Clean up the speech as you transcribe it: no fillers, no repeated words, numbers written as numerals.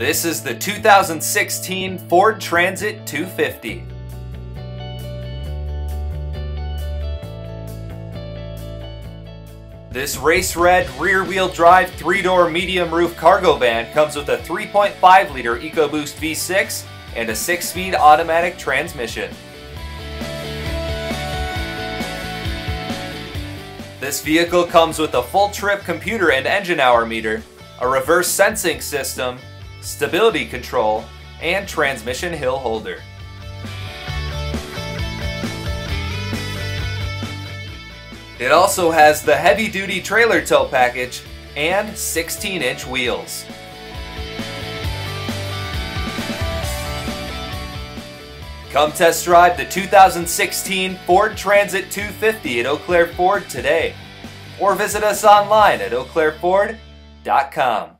This is the 2016 Ford Transit 250. This race red rear-wheel drive 3-door medium roof cargo van comes with a 3.5-liter EcoBoost V6 and a 6-speed automatic transmission. This vehicle comes with a full trip computer and engine hour meter, a reverse sensing system, stability control, and transmission hill holder. It also has the heavy-duty trailer tow package and 16-inch wheels. Come test drive the 2016 Ford Transit 250 at Eau Claire Ford today, or visit us online at eauclaireford.com.